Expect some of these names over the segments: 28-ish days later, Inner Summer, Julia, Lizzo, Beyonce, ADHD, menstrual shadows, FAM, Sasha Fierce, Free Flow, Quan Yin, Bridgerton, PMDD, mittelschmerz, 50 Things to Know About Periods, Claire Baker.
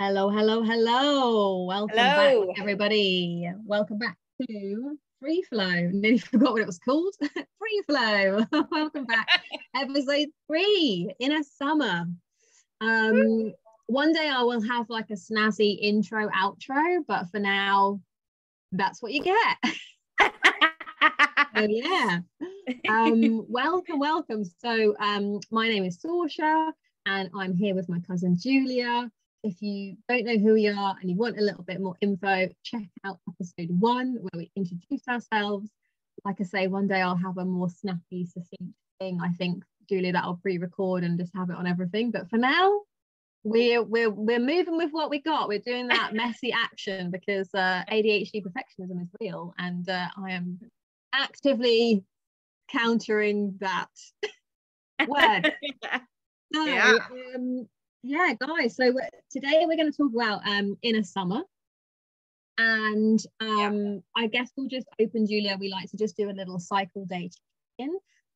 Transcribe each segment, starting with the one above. Hello. Welcome back, everybody. Welcome back to Free Flow. Nearly forgot what it was called. Free Flow. Welcome back. Episode 3, Inner Summer. One day I will have like a snazzy intro, outro, but for now, that's what you get. So, yeah. Welcome. So my name is Sasha and I'm here with my cousin Julia. If you don't know who we are and you want a little bit more info, check out episode 1 where we introduce ourselves. Like I say, one day I'll have a more snappy, succinct thing. I think, Julia, that I'll pre-record and just have it on everything. But for now, we're moving with what we got. We're doing that messy action because ADHD perfectionism is real, and I am actively countering that word. So, yeah. Yeah, guys, so today we're going to talk about Inner Summer, and I guess we'll just open, Julia, we like to just do a little cycle day check-in.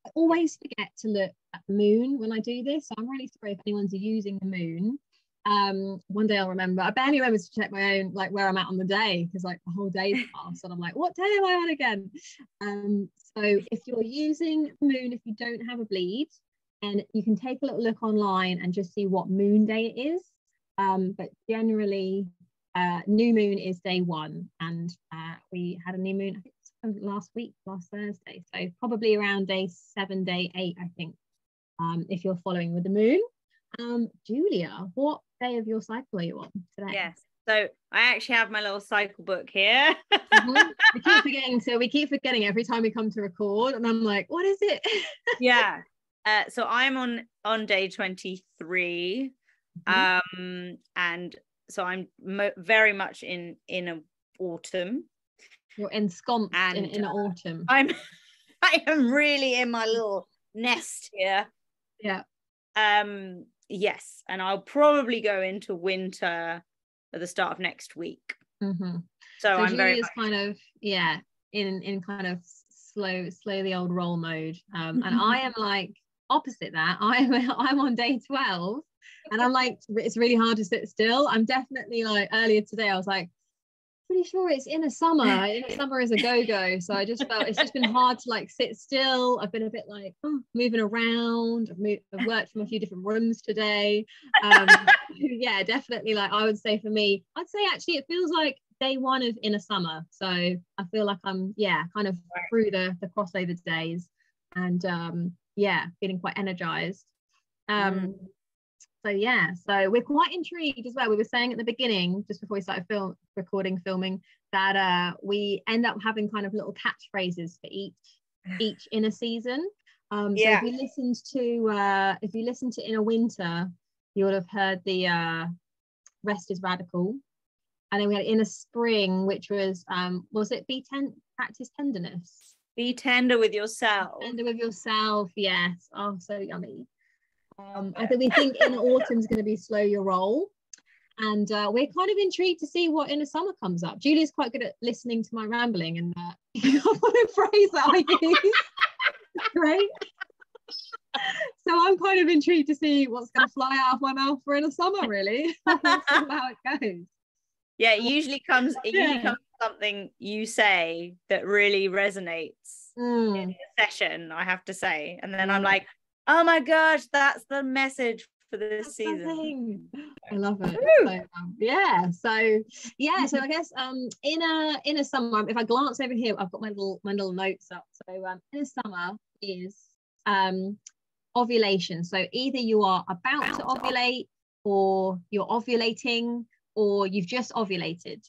I always forget to look at the moon when I do this, so I'm really sorry if anyone's using the moon. One day I'll remember. I barely remember to check my own, like, where I'm at on the day, because like the whole day's passed and I'm like, what day am I on again? So if you're using the moon, if you don't have a bleed, and you can take a little look online and just see what moon day it is. But generally, new moon is day 1. And we had a new moon, I think, last Thursday. So probably around day 7, day 8, I think, if you're following with the moon. Julia, what day of your cycle are you on today? Yes. So I actually have my little cycle book here. Mm-hmm. We keep forgetting every time we come to record. And I'm like, what is it? Yeah. So I'm on day 23, mm-hmm. And so I'm very much in autumn. You're ensconced in autumn. I am really in my little nest here. Yeah. Yes, and I'll probably go into winter at the start of next week. Mm-hmm. So I'm very much kind of in kind of slow the old roll mode, and I am like. Opposite that, I'm on day 12 and I'm like, it's really hard to sit still. I'm definitely like, earlier today I was like, pretty sure it's Inner Summer. Inner Summer is a go-go, so I just felt it's just been hard to like sit still. I've been a bit like moving around. I've worked from a few different rooms today. Yeah, definitely, like I would say for me, I'd say actually it feels like day 1 of Inner Summer, so I feel like I'm kind of through the crossover days and feeling quite energized. So we're quite intrigued as well. We were saying at the beginning, just before we started filming, that we end up having kind of little catchphrases for each inner season. So if you listened to Inner Winter, you would have heard the rest is radical, and then we had Inner Spring, which was it practice tenderness? Be tender with yourself. Yes. Oh, so yummy. I think we think Inner Autumn's going to be slow your roll, and we're kind of intrigued to see what Inner Summer comes up. Julia's quite good at listening to my rambling, and what a phrase that I use. Great. So I'm kind of intrigued to see what's going to fly out of my mouth for Inner Summer. Really, how it goes. Yeah, it usually comes something you say that really resonates in a session, I have to say, and then I'm like, oh my gosh, that's the message for this season. I love it. So I guess Inner Summer, if I glance over here, I've got my little notes up. So Inner Summer is ovulation. So either you are about to ovulate, or you're ovulating, or you've just ovulated.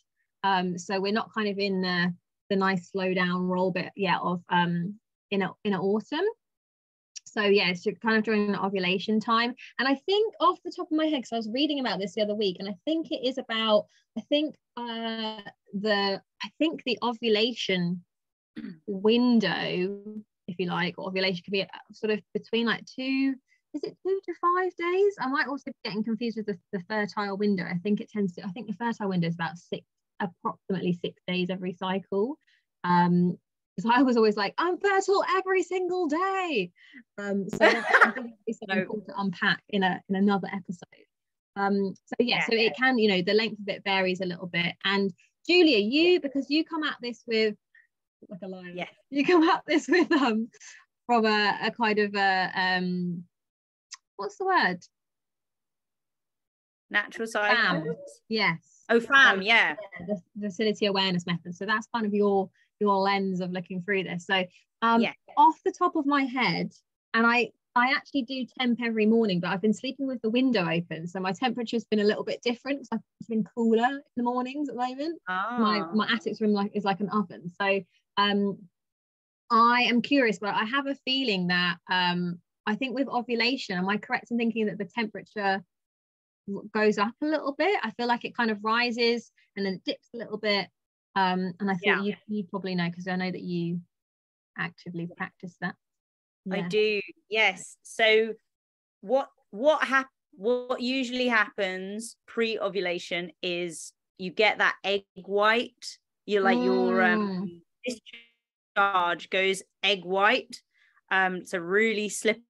So we're not kind of in the nice slow down roll bit of in autumn. So it's kind of during the ovulation time. And I think off the top of my head, because I was reading about this the other week, and I think it is about, I think the ovulation window, if you like, or ovulation could be sort of between like 2 to 5 days. I might also be getting confused with the fertile window. I think the fertile window is about approximately 6 days every cycle. So I was always like, I'm fertile every single day. So I think it's something cool to unpack in another episode. So it can, you know, the length of it varies a little bit. And Julia, you, because you come at this with like a lion, yeah, you come at this with from a kind of a what's the word? Natural side. Yes. Oh, FAM, yeah. The fertility awareness method. So that's kind of your lens of looking through this. So off the top of my head, and I actually do temp every morning, but I've been sleeping with the window open. So my temperature has been a little bit different because I've been cooler in the mornings at the moment. Oh. My attic's room is like an oven. So I am curious, but I have a feeling that I think with ovulation, am I correct in thinking that the temperature goes up a little bit? I feel like it kind of rises and then dips a little bit. And I think you probably know, because I know that you actively practice that. Yeah. I do, yes. So what usually happens pre-ovulation is you get that egg white. You're like your discharge goes egg white. It's a really slippery.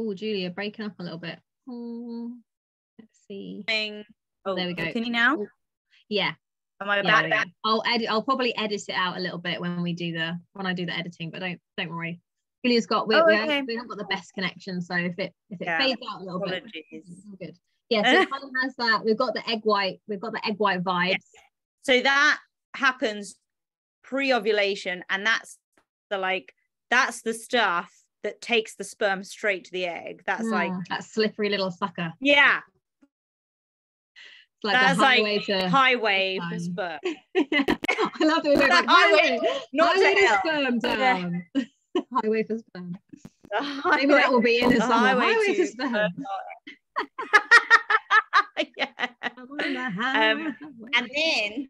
Oh, Julia, breaking up a little bit. Let's see. Oh, there we go. Can you now? Yeah. Am I back? I'll probably edit it out a little bit when I do the editing, but don't worry. Julia's got we haven't got the best connection, so if it fades out a little bit, it's all good. Yeah, so it kind of has that. We've got the egg white vibes. Yes. So that happens pre-ovulation, and that's the stuff that takes the sperm straight to the egg. That's like that slippery little sucker. Yeah. Like that's highway for sperm. Yeah. I love the highway for sperm. Maybe that will be in the summer. Highway to sperm. Yeah. And then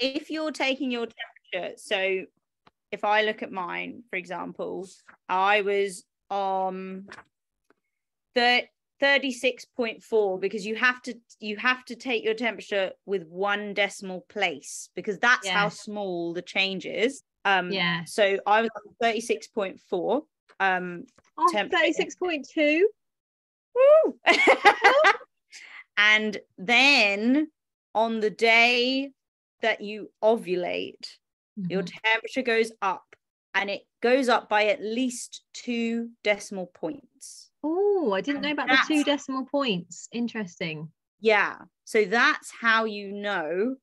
if you're taking your temperature, so if I look at mine, for example, I was 36.4, because you have to take your temperature with one decimal place, because that's how small the change is. So I was 36.4 temperature. 36.2. Woo! And then on the day that you ovulate, your temperature goes up, and it goes up by at least 2 decimal points. Oh, I didn't know about the 2 decimal points. Interesting. Yeah. So that's how you know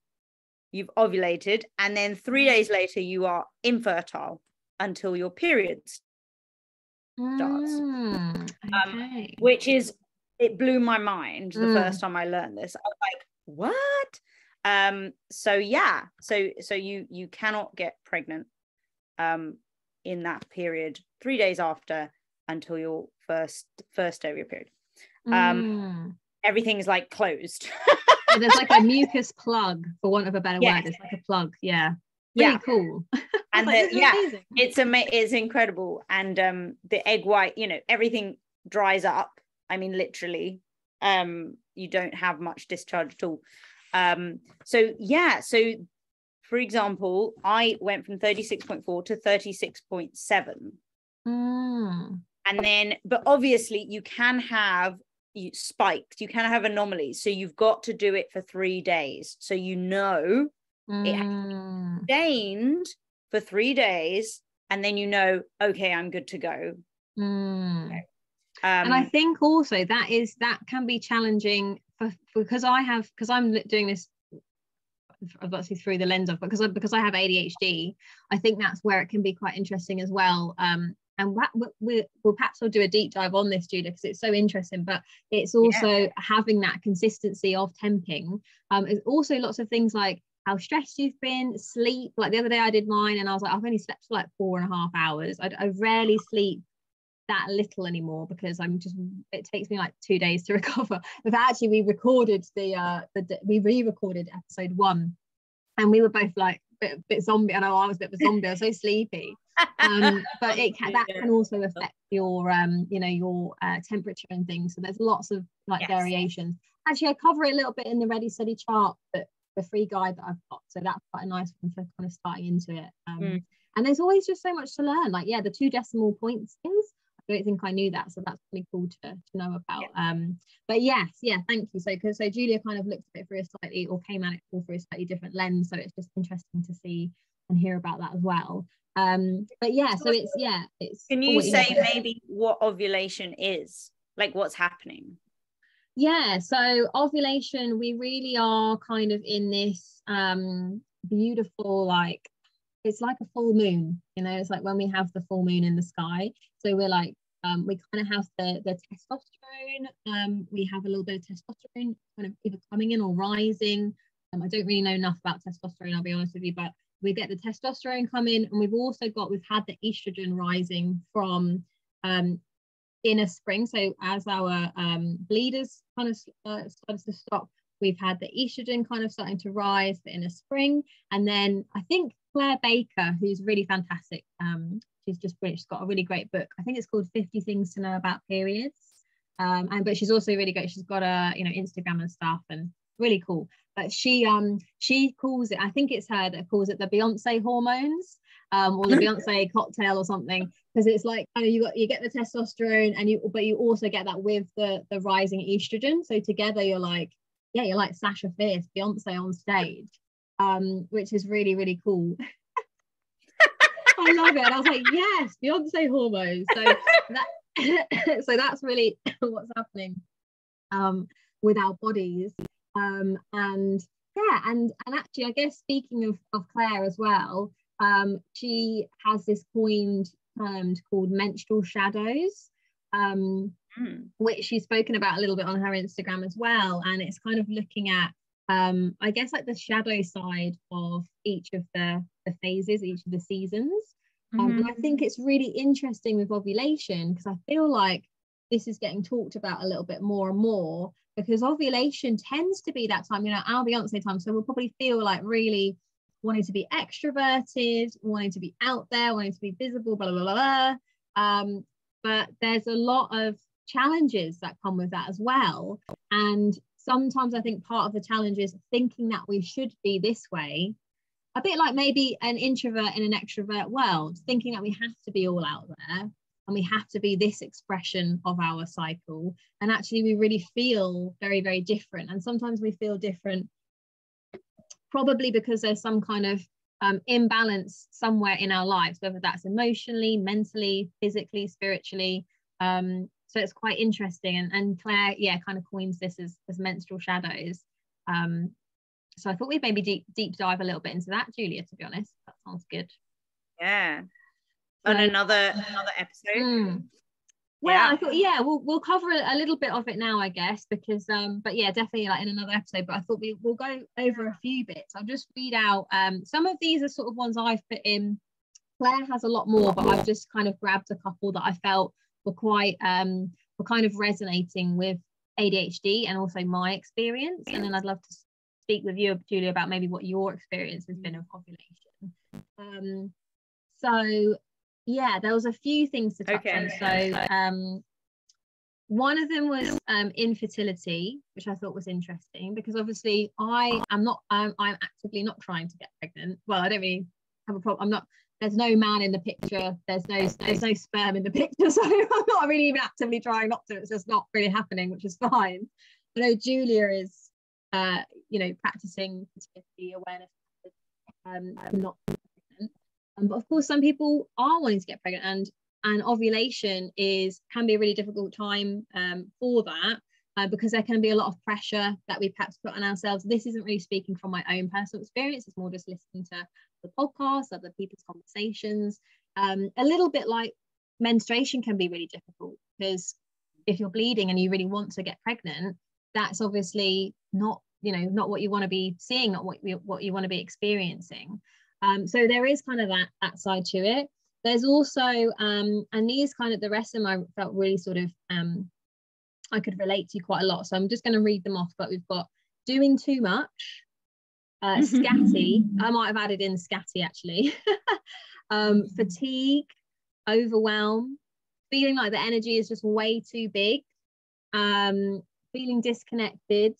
you've ovulated. And then 3 days later, you are infertile until your period starts. Which is, it blew my mind the first time I learned this. I was like, what? So you cannot get pregnant in that period 3 days after until your first over your period. Everything's like closed. So there's like a mucus plug, for want of a better word. It's like a plug. Really cool. And it's incredible. And the egg white, you know, everything dries up. I mean, literally, you don't have much discharge at all. So for example, I went from 36.4 to 36.7. And then, but obviously you can have spikes, you can have anomalies. So you've got to do it for 3 days. So you know it has sustained for 3 days, and then you know, okay, I'm good to go. Okay. And I think also that can be challenging because I'm doing this obviously through the lens of, because I have ADHD, I think that's where it can be quite interesting as well. And we'll perhaps we'll do a deep dive on this, Julia, because it's so interesting, but it's also having that consistency of temping. It's also lots of things like how stressed you've been, sleep. Like the other day I did mine and I was like, I've only slept for like 4.5 hours. I rarely sleep that little anymore, because it takes me like 2 days to recover. But actually we recorded we re-recorded episode 1, and we were both like a bit zombie. I know I was a bit of a zombie. I was so sleepy. But that can also affect your temperature and things. So there's lots of like variations. Actually, I cover it a little bit in the Ready Steady chart, but the free guide that I've got. So that's quite a nice one for kind of starting into it. And there's always just so much to learn. Like the 2 decimal points things. I don't think I knew that, so that's really cool to know about. But yes, thank you. So Julia kind of looked at it through a slightly, or came at it through a slightly different lens, so it's just interesting to see and hear about that as well. But yeah, so it's can you say maybe what ovulation is, like what's happening? Yeah, so ovulation, we really are kind of in this beautiful, like, it's like a full moon, you know, it's like when we have the full moon in the sky. So we're like, we kind of have the testosterone, we have a little bit of testosterone kind of either coming in or rising. I don't really know enough about testosterone, I'll be honest with you, but we get the testosterone come in, and we've had the estrogen rising from inner spring. So as our bleeders kind of started to stop, we've had the estrogen kind of starting to rise, the inner spring. And then I think Claire Baker, who's really fantastic, she's just brilliant, she's got a really great book, I think it's called 50 Things to Know About Periods, but she's also really great, she's got a, you know, Instagram and stuff, and really cool. But she calls it, I think it's her that calls it the Beyonce hormones, or the Beyonce cocktail or something, because it's like, you know, you get the testosterone, and you also get that with the rising estrogen. So together you're like Sasha Fierce, Beyonce on stage, which is really, really cool. I love it. And I was like, yes, Beyonce hormones. So that so that's really what's happening with our bodies. And actually, I guess speaking of Claire as well, she has this coined term called menstrual shadows, which she's spoken about a little bit on her Instagram as well, and it's kind of looking at I guess like the shadow side of each of the phases, each of the seasons. And I think it's really interesting with ovulation, because I feel like this is getting talked about a little bit more and more, because ovulation tends to be that time, you know, our Beyonce time, so we'll probably feel like really wanting to be extroverted, wanting to be out there, wanting to be visible, blah, blah, blah, blah. But there's a lot of challenges that come with that as well. And sometimes I think part of the challenge is thinking that we should be this way, a bit like maybe an introvert in an extrovert world, thinking that we have to be all out there, and we have to be this expression of our cycle, and actually we really feel very, very different. And sometimes we feel different probably because there's some kind of imbalance somewhere in our lives, whether that's emotionally, mentally, physically, spiritually, so it's quite interesting. And Claire kind of coins this as menstrual shadows, so I thought we'd maybe deep dive a little bit into that, Julia, to be honest. That sounds good. Yeah, on another episode. I thought we'll cover a little bit of it now, I guess, because but yeah, definitely like in another episode, but I thought we'll go over a few bits. I'll just read out some of these are sort of ones I've put in. Claire has a lot more, but I've just kind of grabbed a couple that I felt were quite were kind of resonating with ADHD and also my experience, and then I'd love to speak with you, Julia, about maybe what your experience has been of ovulation. So yeah, there was a few things to touch on. So one of them was infertility, which I thought was interesting, because obviously I am not I'm actively not trying to get pregnant. Well, I don't really have a problem. There's no man in the picture, there's no sperm in the picture, so I'm not really even actively trying not to. It's just not really happening, which is fine. I know Julia is practicing fertility awareness, not pregnant. But of course, some people are wanting to get pregnant, and ovulation can be a really difficult time for that, because there can be a lot of pressure that we perhaps put on ourselves. This isn't really speaking from my own personal experience; it's more just listening to the podcasts, other people's conversations. A little bit like menstruation can be really difficult, because if you're bleeding and you really want to get pregnant, that's obviously not what you want to be seeing, not what you want to be experiencing. So there is kind of that side to it. There's also, and these kind of, the rest of them I felt really sort of, I could relate to quite a lot. So I'm just going to read them off, but we've got doing too much, scatty, I might have added in scatty actually, fatigue, overwhelm, feeling like the energy is just way too big, feeling disconnected,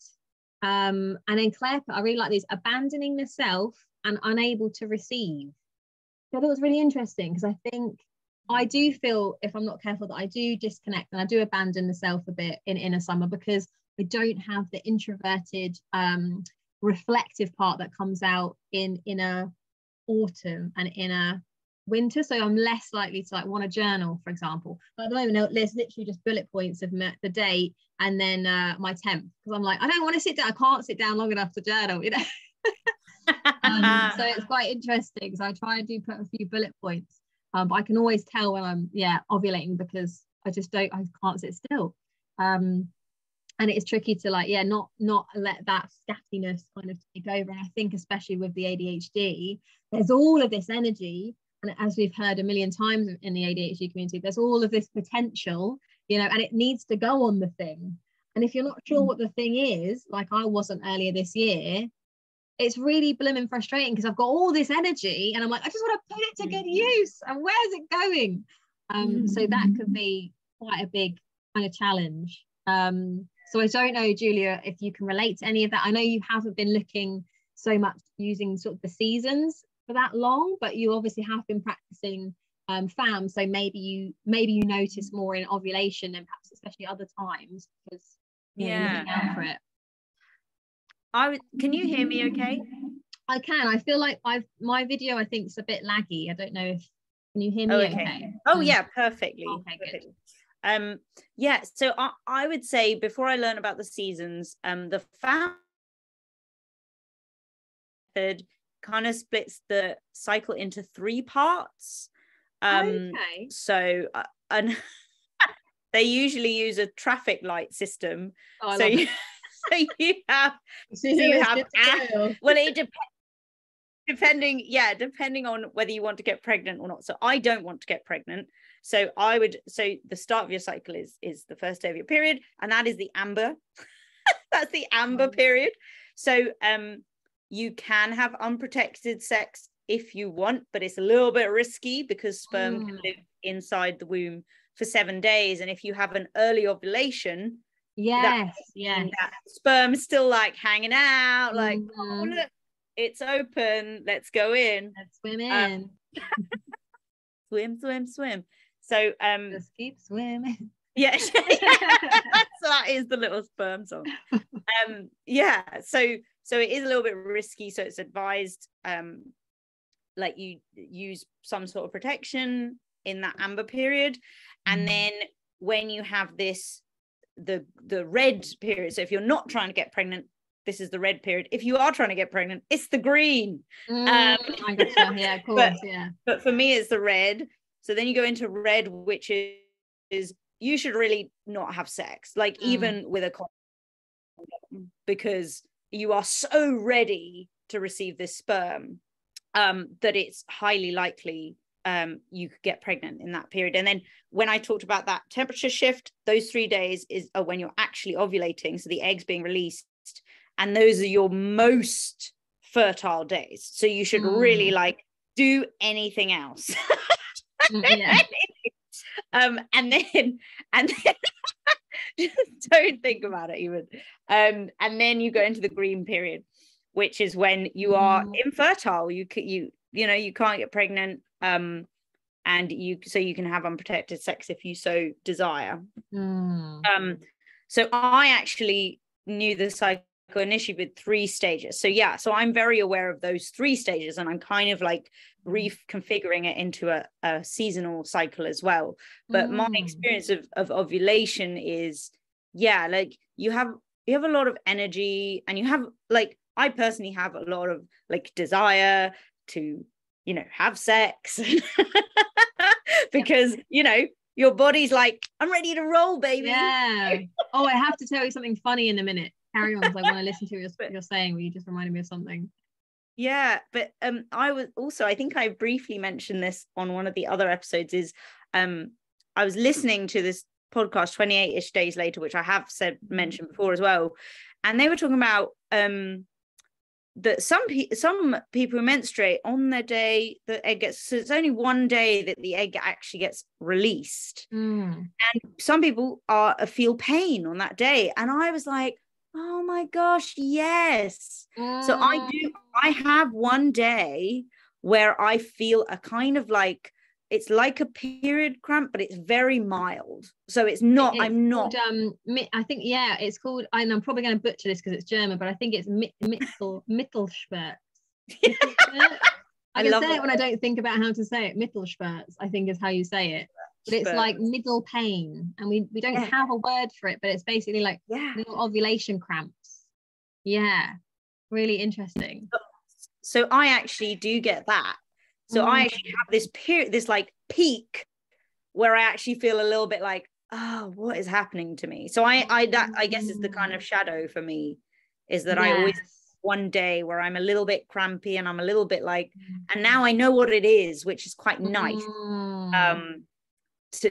and then Claire, I really like these, abandoning the self and unable to receive. So that was really interesting, because I think I do feel, if I'm not careful, that I do disconnect and I do abandon myself a bit in Inner Summer, because I don't have the introverted reflective part that comes out in Inner Autumn and Inner Winter. So I'm less likely to like want to journal, for example. But at the moment, there's literally just bullet points of the date and then my temp, because I'm like, I don't want to sit down, I can't sit down long enough to journal, you know. So it's quite interesting. So I try and do put a few bullet points, but I can always tell when I'm ovulating, because I can't sit still. And it's tricky to like not let that scattiness kind of take over. And I think especially with the ADHD, there's all of this energy, and as we've heard a million times in the ADHD community, there's all of this potential, you know, and it needs to go on the thing. And if you're not sure what the thing is, like I wasn't earlier this year, it's really blooming frustrating, because I've got all this energy and I'm like, I just want to put it to good use, and where's it going? So that could be quite a big kind of challenge. So I don't know, Julia, if you can relate to any of that. I know you haven't been looking so much using sort of the seasons for that long, but you obviously have been practicing FAM, so maybe you notice more in ovulation and perhaps especially other times, because you're looking out for it. Can you hear me okay? I can. I feel like my video, I think, is a bit laggy. I don't know if, can you hear me okay? Oh yeah, perfectly. Okay, perfectly. Good. So I would say, before I learn about the seasons, the FAM method kind of splits the cycle into three parts. Okay. So and they usually use a traffic light system. Oh, so it depends, depending on whether you want to get pregnant or not. So I don't want to get pregnant, so I would say the start of your cycle is the first day of your period, and that is the amber that's the amber period. So you can have unprotected sex if you want, but it's a little bit risky, because sperm can live inside the womb for 7 days, and if you have an early ovulation, that sperm is still like hanging out, like oh, look, it's open, let's go in, let's swim in. swim. So just keep swimming. So that is the little sperm song. So it is a little bit risky, so it's advised like you use some sort of protection in that amber period. And then when you have this the red period, so if you're not trying to get pregnant, this is the red period. If you are trying to get pregnant, it's the green. I gotcha. Yeah, of course. But for me, it's the red. So then you go into red, which is you should really not have sex, like even with a condom, because you are so ready to receive this sperm that it's highly likely you could get pregnant in that period. And then when I talked about that temperature shift, those 3 days are when you're actually ovulating, so the eggs being released, and those are your most fertile days, so you should really like do anything else. And then just don't think about it even. And then you go into the green period, which is when you are infertile, you know you can't get pregnant, and you can have unprotected sex if you so desire. So I actually knew the cycle initially with 3 stages, so I'm very aware of those 3 stages, and I'm kind of like reconfiguring it into a seasonal cycle as well. But my experience of ovulation is like you have a lot of energy, and you have like, I personally have a lot of like desire to have sex because your body's like, I'm ready to roll, baby. Oh, I have to tell you something funny in a minute. Carry on, because I want to listen to what you're saying. You just reminded me of something. But I was also, I think I briefly mentioned this on one of the other episodes, is I was listening to this podcast 28-ish days later, which I have mentioned before as well, and they were talking about that some people who menstruate, on their day the egg gets, so it's only one day that the egg actually gets released, and some people feel pain on that day, and I was like, oh my gosh, yes. So I have 1 day where I feel a kind of like, It's like a period cramp, but it's very mild. So it's not, I think, yeah, it's called, and I'm probably going to butcher this because it's German, but I think it's mittelschmerz. I can say it when I don't think about how to say it. Mittelschmerz, I think, is how you say it. But it's like middle pain. And we don't have a word for it, but it's basically like little ovulation cramps. Yeah, really interesting. So I actually do get that. So I actually have this period, this like peak where I actually feel a little bit like, oh, what is happening to me? So I guess it's the kind of shadow for me, is that I always one day where I'm a little bit crampy and I'm a little bit like, and now I know what it is, which is quite nice to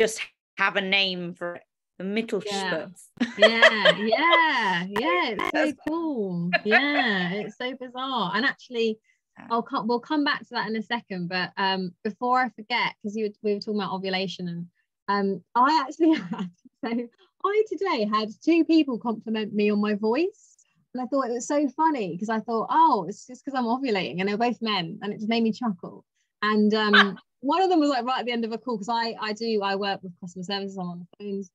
just have a name for it. The Mittelschmerz. Yeah. It's so cool. Yeah, it's so bizarre. And actually, we'll come back to that in a second, but before I forget, because we were talking about ovulation, and I actually had, so I today had two people compliment me on my voice, and I thought it was so funny because I thought, oh, it's just because I'm ovulating, and they're both men, and it just made me chuckle. And one of them was like right at the end of a call, because I work with customer services, I'm on the phones,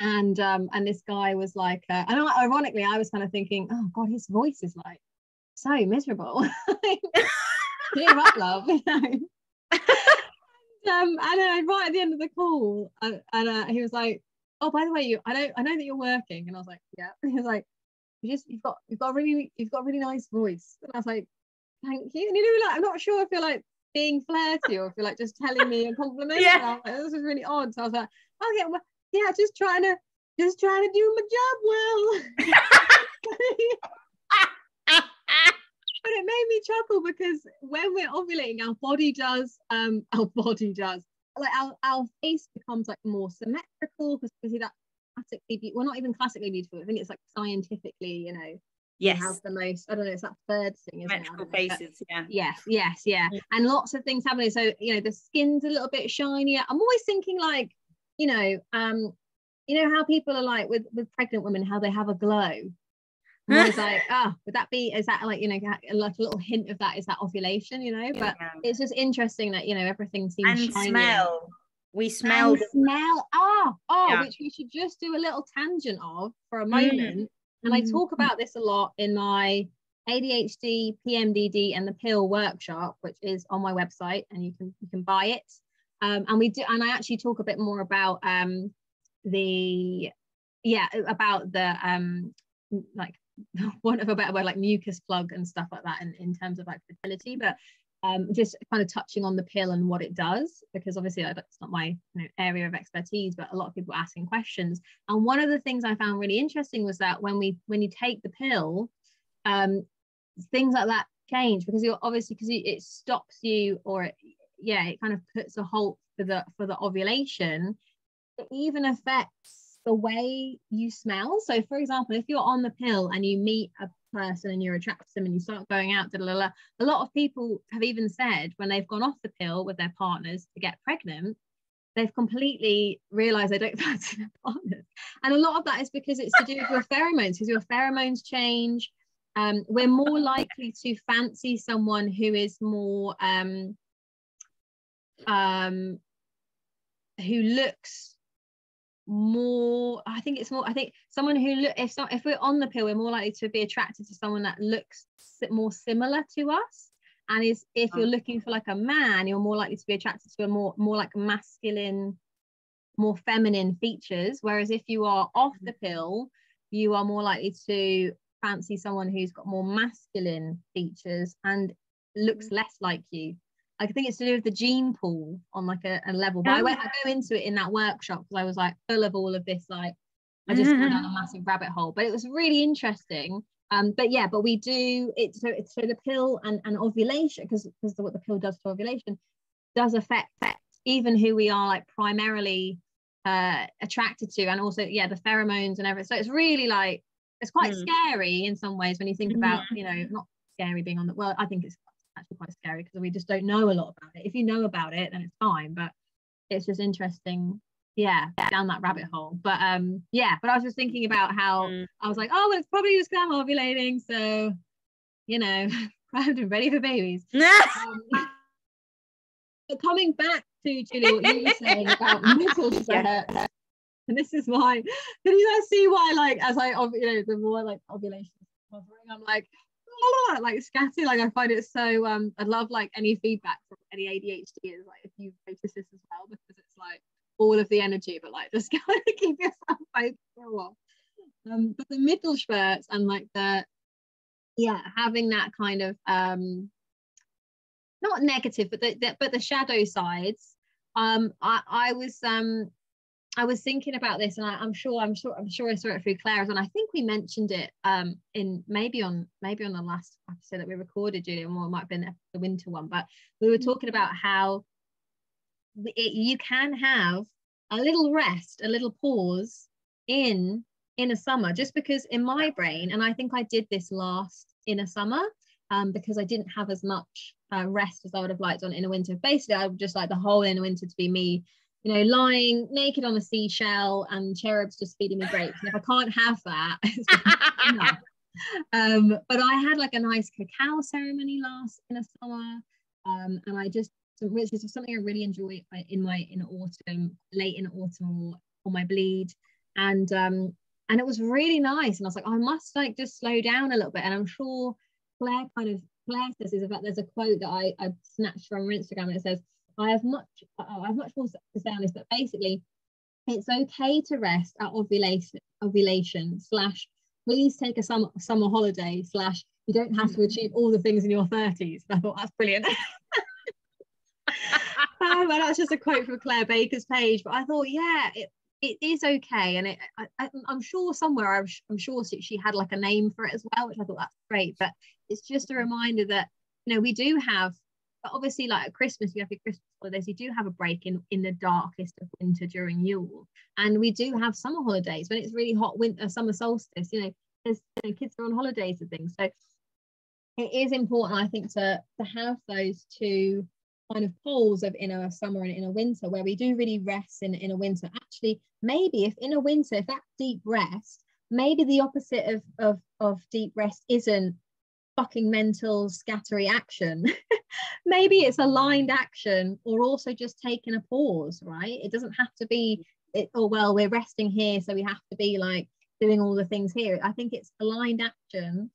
and this guy was like, and ironically I was kind of thinking, oh god, his voice is like so miserable. Cheer up, love, you know. And right at the end of the call, and he was like, oh, by the way, I know that you're working, and I was like, yeah. And he was like, you've got a really nice voice, and I was like, thank you. And you know, like, I'm not sure if you're like being flirty or if you're like just telling me a compliment. Yeah. And I was like, this is really odd. So I was like, oh yeah, well, yeah, just trying to do my job well. But it made me chuckle, because when we're ovulating, our body does like our face becomes like more symmetrical, because we see that not even classically beautiful. I think it's like scientifically, you know, yes, has the most, I don't know, it's that third thing, isn't it? Faces, but, yeah. Yes. And lots of things happening. So, you know, the skin's a little bit shinier. I'm always thinking like, you know how people are like with pregnant women, how they have a glow. I was like, oh, is that like, you know, like a little hint of that, is that ovulation, you know? But it's just interesting that, you know, everything seems and shiny. smell. Oh, which we should just do a little tangent of for a moment. And I talk about this a lot in my ADHD, PMDD and the pill workshop, which is on my website, and you can buy it. And I actually talk a bit more about like, want of a better word, like mucus plug and stuff like that, in terms of like fertility, but just kind of touching on the pill and what it does, because obviously that's not my area of expertise, but a lot of people are asking questions. And one of the things I found really interesting was that when you take the pill, things like that change, because you're obviously, because it stops you, or it kind of puts a halt for the ovulation. It even affects the way you smell. So for example, if you're on the pill and you meet a person and you're attracted to them and you start going out, a lot of people have even said when they've gone off the pill with their partners to get pregnant, they've completely realized they don't fancy their partners. And a lot of that is because it's to do with your pheromones, because your pheromones change. We're more likely to fancy someone who is more who looks more, I think someone who if we're on the pill, we're more likely to be attracted to someone that looks more similar to us. And is if you're looking for like a man, you're more likely to be attracted to a more like masculine, more feminine features, whereas if you are off the pill, you are more likely to fancy someone who's got more masculine features and looks less like you. I think it's to do with the gene pool on like a level, but I go into it in that workshop, because I was like full of all of this, like I just went down a massive rabbit hole, but it was really interesting. But we do it, so the pill and ovulation, because what the pill does to ovulation does affect even who we are like primarily attracted to, and also the pheromones and everything. So it's really like, it's quite scary in some ways when you think about, not scary being on the, well, I think it's actually quite scary, because we just don't know a lot about it. If you know about it, then it's fine, but it's just interesting down that rabbit hole. But but I was just thinking about how I was like, oh well, it's probably just because I'm ovulating, so primed and ready for babies. But coming back to Julia, what you were saying about menstrual stress, and this is why, can you guys see why, like, as I, you know, the more like ovulation is covering, I'm like, like scatty, like I find it so I'd love like any feedback from any ADHDers, like if you've noticed this as well, because it's like all of the energy, but like just kind of keep yourself focused for a while. But the mittelschmerz and like the having that kind of not negative, but the shadow sides. I was thinking about this, and I'm sure I saw it through Claire's, and I think we mentioned it in maybe on the last episode that we recorded, Julia, or it might have been the winter one, but we were talking about how you can have a little rest, a little pause in Inner Summer, just because in my brain, and I think I did this last Inner Summer because I didn't have as much rest as I would have liked on Inner Winter. Basically, I would just like the whole Inner Winter to be me, you know, lying naked on a seashell and cherubs just feeding me grapes. And if I can't have that, it's not enough. But I had like a nice cacao ceremony last Inner Summer, and I just, which is something I really enjoy in autumn, late in autumn, or my bleed, and it was really nice. And I was like, oh, I must like just slow down a little bit. And I'm sure Claire says is about, there's a quote that I snatched from her Instagram, and it says, I have much more to say on this, but basically it's okay to rest at ovulation / please take a summer holiday / you don't have to achieve all the things in your 30s. And I thought, that's brilliant. Well, that's just a quote from Claire Baker's page, but I thought, yeah, it is okay. And I'm sure somewhere, I'm sure she had like a name for it as well, which I thought that's great. But it's just a reminder that, you know, we do have, but obviously like at Christmas, you have your Christmas holidays, you do have a break in the darkest of winter during Yule. And we do have summer holidays when it's really hot, winter, summer solstice, you know, there's, you know, kids are on holidays and things. So it is important, I think, to have those two kind of poles of Inner Summer and Inner Winter, where we do really rest in Inner Winter. Actually, maybe if Inner Winter, if that's deep rest, maybe the opposite of deep rest isn't fucking mental scattery action. Maybe it's aligned action, or also just taking a pause, right? It doesn't have to be, oh well, we're resting here, so we have to be like doing all the things here. I think it's aligned action,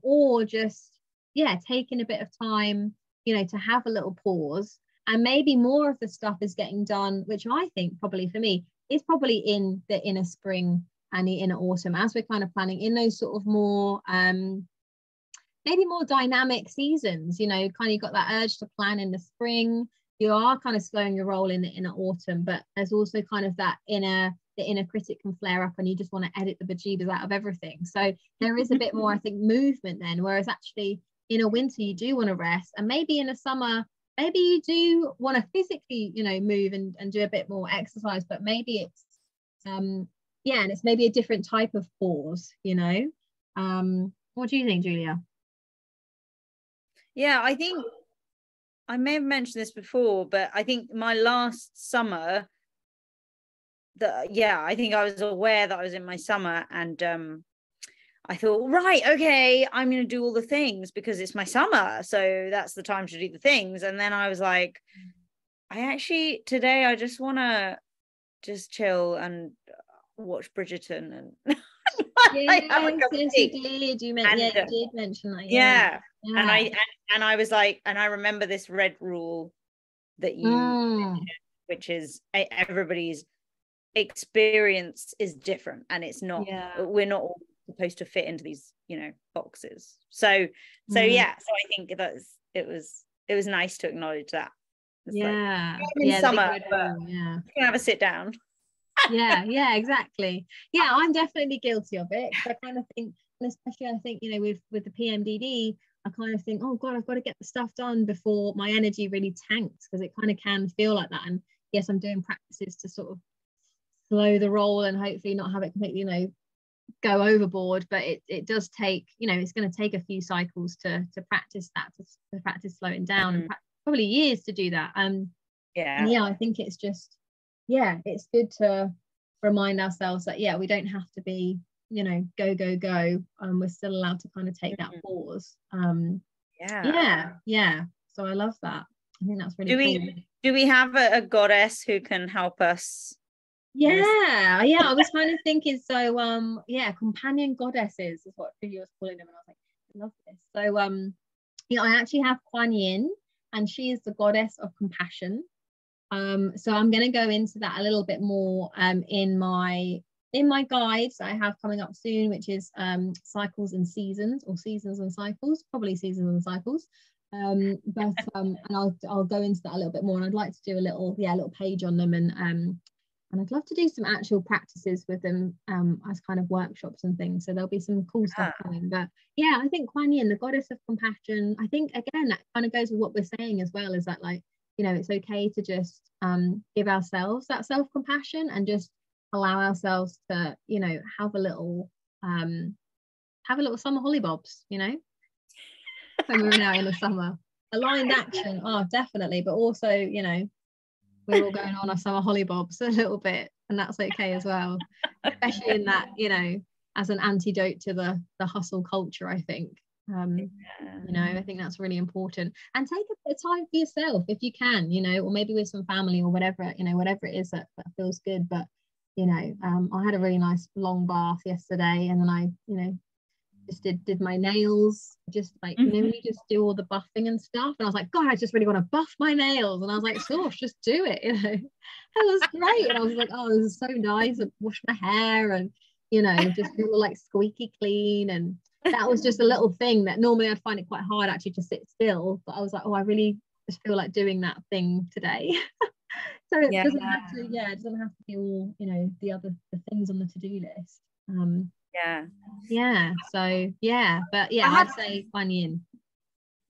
or just, yeah, taking a bit of time, you know, to have a little pause. And maybe more of the stuff is getting done, which I think probably for me is probably in the inner spring and the inner autumn, as we're kind of planning in those sort of more maybe more dynamic seasons, you know, kind of got that urge to plan in the spring, you are kind of slowing your roll in the inner autumn, but there's also kind of that the inner critic can flare up, and you just want to edit the bejeebers out of everything. So there is a bit more, I think, movement then, whereas actually in a winter you do want to rest, and maybe in a summer maybe you do want to physically, you know, move and do a bit more exercise, but maybe it's and it's maybe a different type of pause, you know. What do you think, Julia? Yeah, I think I may have mentioned this before, but I think my last summer, I think I was aware that I was in my summer, and I thought, right, okay, I'm going to do all the things because it's my summer, so that's the time to do the things. And then I was like, today I just want to just chill and watch Bridgerton and you did mention that. Yeah. And I was like, and I remember this red rule that you mentioned, which is everybody's experience is different, and it's not we're not all supposed to fit into these, you know, boxes. So I think it was nice to acknowledge that. It's summer, but you can have a sit down. Exactly. I'm definitely guilty of it. I kind of think, and especially I think, you know, with the PMDD, I kind of think, oh god, I've got to get the stuff done before my energy really tanks, because it kind of can feel like that. And yes, I'm doing practices to sort of slow the roll and hopefully not have it completely, you know, go overboard, but it does take, you know, it's going to take a few cycles to practice that, to practice slowing down, and probably years to do that. I think it's just, it's good to remind ourselves that we don't have to be, you know, go, we're still allowed to kind of take that pause. So I love that. I think that's really cool. Do we have a goddess who can help us? Yeah. I was kind of thinking, so, companion goddesses is what Julia was calling them. And I was like, I love this. So, I actually have Quan Yin, and she is the goddess of compassion. So I'm going to go into that a little bit more in my guides I have coming up soon, which is cycles and seasons, or seasons and cycles, probably seasons and cycles. And I'll go into that a little bit more. And I'd like to do a little page on them, and I'd love to do some actual practices with them as kind of workshops and things. So there'll be some cool stuff coming. But yeah, I think Quan Yin, the goddess of compassion, I think, again, that kind of goes with what we're saying as well, is that, like, you know, it's okay to just give ourselves that self-compassion and just allow ourselves to, you know, have a little summer hollybobs, you know, when we're out in the summer. Aligned action, definitely. But also, you know, we're all going on our summer hollybobs a little bit, and that's okay as well, especially in that, you know, as an antidote to the hustle culture, I think. You know, I think that's really important. And take a bit of time for yourself if you can, you know, or maybe with some family or whatever, you know, whatever it is that feels good. But, you know, I had a really nice long bath yesterday, and then I, you know, just did my nails, just like, you know, you just do all the buffing and stuff. And I was like, God, I just really want to buff my nails. And I was like, sure, just do it, you know. It was great. And I was like, oh, this is so nice. I washed my hair, and, you know, just feel like squeaky clean. And that was just a little thing that normally I'd find it quite hard actually to sit still. But I was like, oh, I really just feel like doing that thing today. So it doesn't have to be all, you know, the things on the to-do list. I'd say Quan Yin.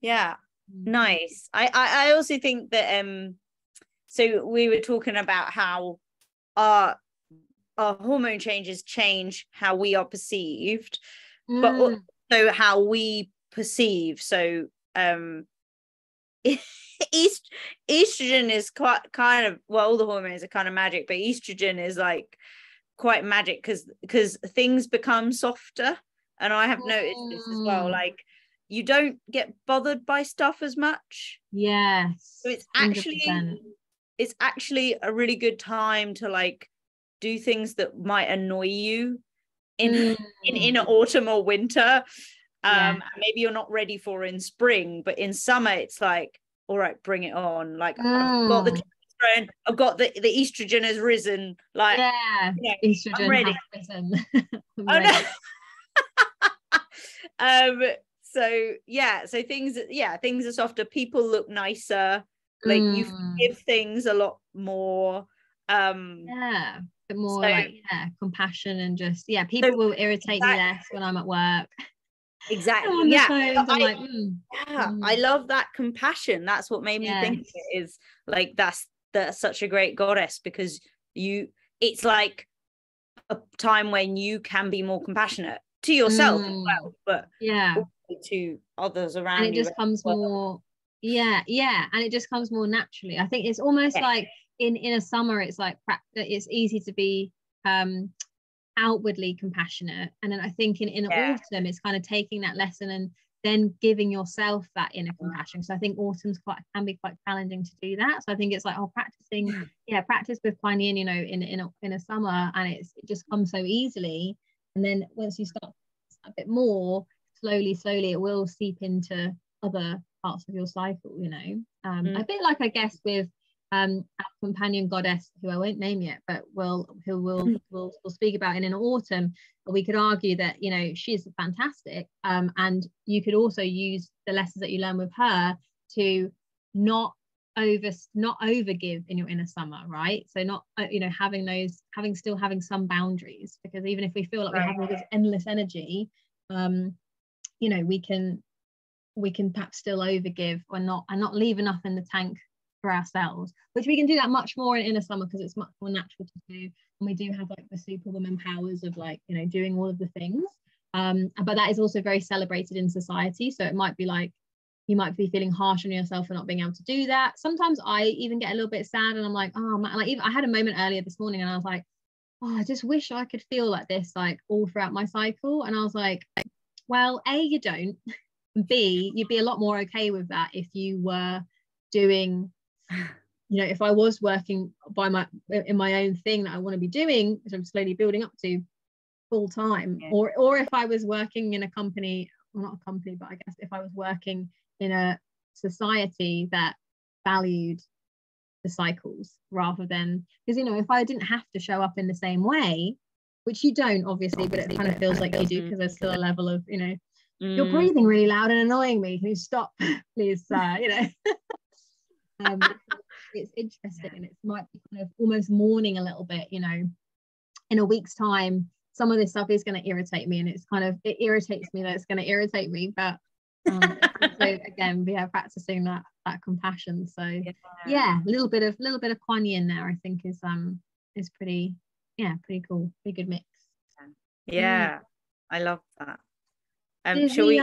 Yeah, nice. I also think that so we were talking about how our hormone changes change how we are perceived, but also how we perceive. So estrogen is quite kind of, well, all the hormones are kind of magic, but estrogen is like quite magic because things become softer. And I have noticed this as well, like, you don't get bothered by stuff as much. Yes. So it's actually a really good time to, like, do things that might annoy you in autumn or winter. Maybe you're not ready for in spring, but in summer it's like, all right, bring it on. Like, I've got the testosterone, I've got the estrogen has risen. Like, estrogen, I'm ready. I'm ready. So things are softer. People look nicer. Like, you forgive things a lot more. Compassion, and just people will irritate me less when I'm at work. Exactly. I love that compassion. That's what made me think of it, is like, that's such a great goddess, because it's like a time when you can be more compassionate to yourself as well, but to others around you. And it just comes more and it just comes more naturally. I think it's almost like in Inner Summer, it's like it's easy to be outwardly compassionate, and then I think in inner autumn, it's kind of taking that lesson and then giving yourself that inner compassion. So I think autumn's can be quite challenging to do that. So I think it's like practice with Quan Yin, you know, in a summer, and it just comes so easily. And then once you start a bit more slowly, it will seep into other parts of your cycle, you know. A bit like, I guess, with our companion goddess, who I won't name yet, but we'll speak about in an autumn. We could argue that, you know, she's fantastic, and you could also use the lessons that you learn with her to not overgive in your inner summer, right? So not having some boundaries, because even if we feel like we have all this endless energy, you know, we can perhaps still overgive or not leave enough in the tank for ourselves, which we can do that much more in Inner Summer, because it's much more natural to do, and we do have like the superwoman powers of, like, you know, doing all of the things, but that is also very celebrated in society. So it might be like, you might be feeling harsh on yourself for not being able to do that. Sometimes I even get a little bit sad, and I'm like, oh man, like, even I had a moment earlier this morning, and I was like, oh, I just wish I could feel like this, like, all throughout my cycle. And I was like, well, A, you don't, B, you'd be a lot more okay with that if you were doing you know, if I was working by my in my own thing that I want to be doing, which I'm slowly building up to full time, yeah. or if I was working in a company, well, not a company, but I guess if I was working in a society that valued the cycles rather than, because, you know, if I didn't have to show up in the same way, which you don't obviously but it kind of feels like you do, because there's still a level of, you know, you're breathing really loud and annoying me, can you stop please, you know. It's interesting, and it might be kind of almost mourning a little bit, you know, in a week's time some of this stuff is going to irritate me, and it's kind of, it irritates me that it's going to irritate me, but so again, we are practicing that compassion. So yeah, a little bit of Quan Yin there, I think, is pretty cool, pretty good mix. Yeah. I love that. Should we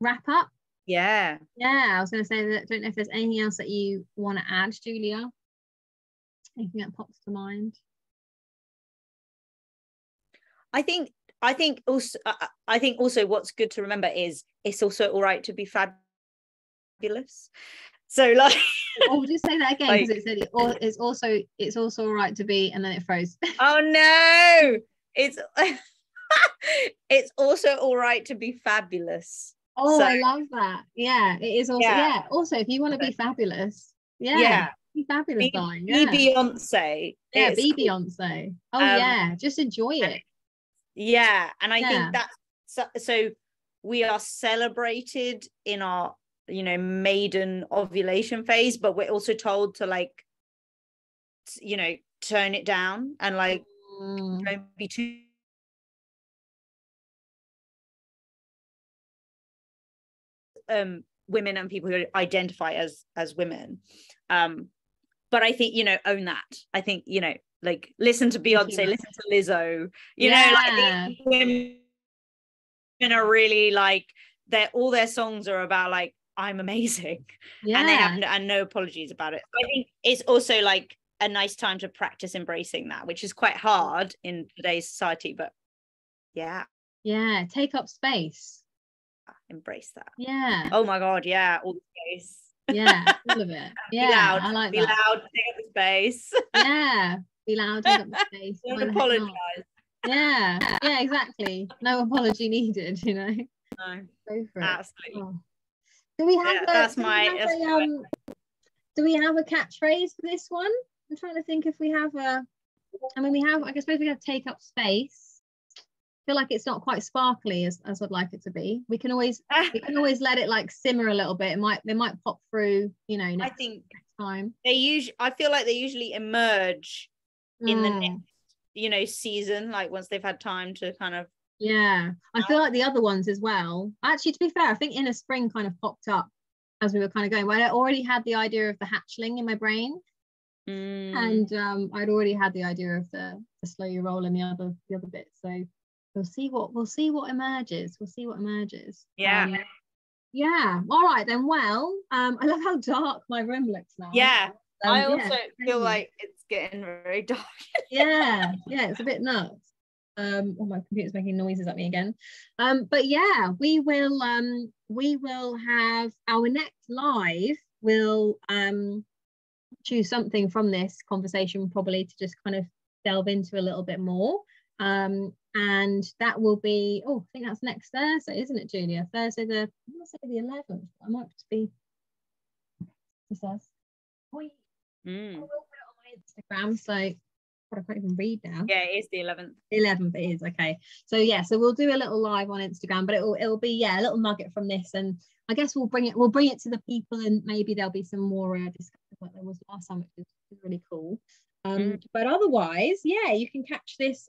wrap up? Yeah. I was going to say that. I don't know if there's anything else that you want to add, Julia. Anything that pops to mind? I think also what's good to remember is it's also all right to be fabulous. So like, I would just say that again, because it said it's also all right to be, and then it froze. Oh no! It's also all right to be fabulous. Oh, so, I love that. Yeah, it is also. Yeah. Also, if you want to be fabulous, be fabulous, darling. Be Beyonce. Yeah, be Beyonce. Oh yeah, just enjoy it. Yeah, and I think that's so we are celebrated in our, you know, maiden ovulation phase, but we're also told to, like, you know, turn it down and like don't be too women and people who identify as women, but I think, you know, own that. I think, you know, like, listen to Beyonce, listen to Lizzo, you know, like, women are really like, all their songs are about like, I'm amazing, and they have no apologies about it. So I think it's also like a nice time to practice embracing that, which is quite hard in today's society, but take up space, embrace that. Oh my god, all the space. All of it. I like that. Loud, take up the space. Be loud, take up the space. Don't apologize. Yeah, exactly. No apology needed, you know. No. Go for it. Absolutely. Oh. Do we have a catchphrase for this one? I'm trying to think if we have a. I mean, I suppose we have take up space. I feel like it's not quite sparkly as I'd like it to be. We can always let it like simmer a little bit. They might pop through, you know, next time. I feel like they usually emerge in the next, you know, season, like once they've had time to kind of I feel like the other ones as well. Actually, to be fair, I think Inner Spring kind of popped up as we were kind of going. Well, I already had the idea of the hatchling in my brain. And I'd already had the idea of the slow your roll and the other bit. So We'll see what emerges. All right then. Well, I love how dark my room looks now. I also feel like it's getting very dark. It's a bit nuts. Oh, my computer's making noises at me again. But yeah, we will have our next live. We'll choose something from this conversation probably to just kind of delve into a little bit more. And that will be, I think that's next Thursday, isn't it, Julia? Thursday the, I'm going to say the 11th. I might just be, it says, I will put it on my Instagram, so I can't even read now. Yeah, it is the 11th. 11th it is, okay. So yeah, so we'll do a little live on Instagram, but it'll be, a little nugget from this, and I guess we'll bring it to the people, and maybe there'll be some more discussion like there was last time, which is really cool. But otherwise, you can catch this,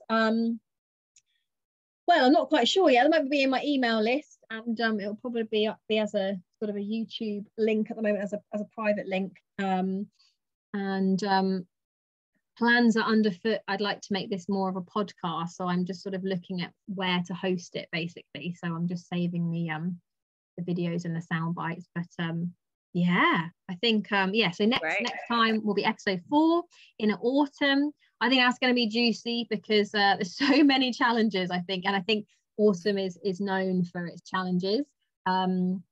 well, I'm not quite sure yet. That might be in my email list, and it'll probably be up there as a sort of a YouTube link at the moment, as a private link. And plans are underfoot. I'd like to make this more of a podcast, so I'm just sort of looking at where to host it, basically. So I'm just saving the videos and the sound bites, but I think so next time will be episode 4 in autumn. I think that's going to be juicy because there's so many challenges, I think, and I think autumn is known for its challenges, and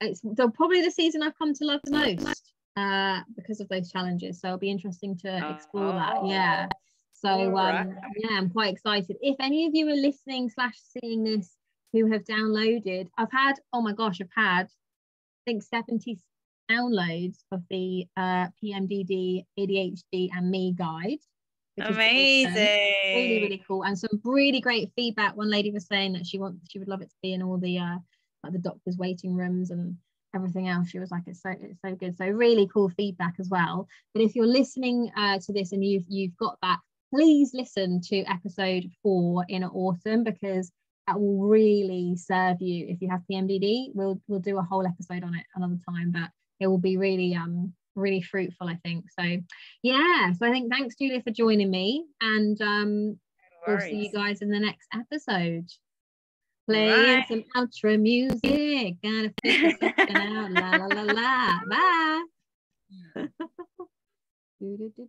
it's probably the season I've come to love the most. because of those challenges. So it'll be interesting to explore that. Yeah. So yeah, I'm quite excited. If any of you are listening / seeing this who have downloaded, I've had I think 70 downloads of the PMDD, ADHD and me guide. Amazing. Awesome. Really, really cool. And some really great feedback. One lady was saying that she would love it to be in all the like the doctor's waiting rooms and everything else. She was like, it's so good. So really cool feedback as well. But if you're listening to this and you've got that, please listen to episode 4 in autumn, because that will really serve you. If you have PMDD, we'll do a whole episode on it another time, but it will be really really fruitful, I think. So yeah, so I think thanks, Julia, for joining me, and we'll see you guys in the next episode. Playing some outro music. Gotta figure something out. La la la la. Bye.